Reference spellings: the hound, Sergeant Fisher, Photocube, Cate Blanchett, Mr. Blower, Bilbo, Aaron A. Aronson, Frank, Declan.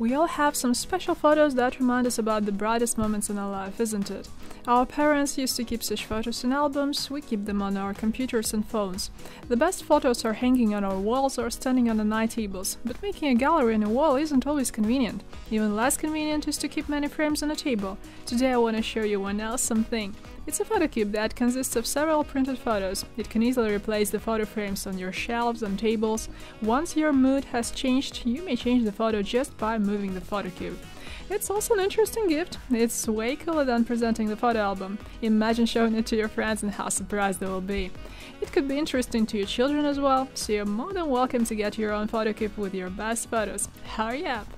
We all have some special photos that remind us about the brightest moments in our life, isn't it? Our parents used to keep such photos in albums, we keep them on our computers and phones. The best photos are hanging on our walls or standing on the night tables, but making a gallery on a wall isn't always convenient. Even less convenient is to keep many frames on a table. Today I want to show you one awesome thing. It's a photocube that consists of several printed photos. It can easily replace the photo frames on your shelves and tables. Once your mood has changed, you may change the photo just by moving the photocube. It's also an interesting gift. It's way cooler than presenting the photo album. Imagine showing it to your friends and how surprised they will be. It could be interesting to your children as well, so you're more than welcome to get your own photocube with your best photos. Hurry up!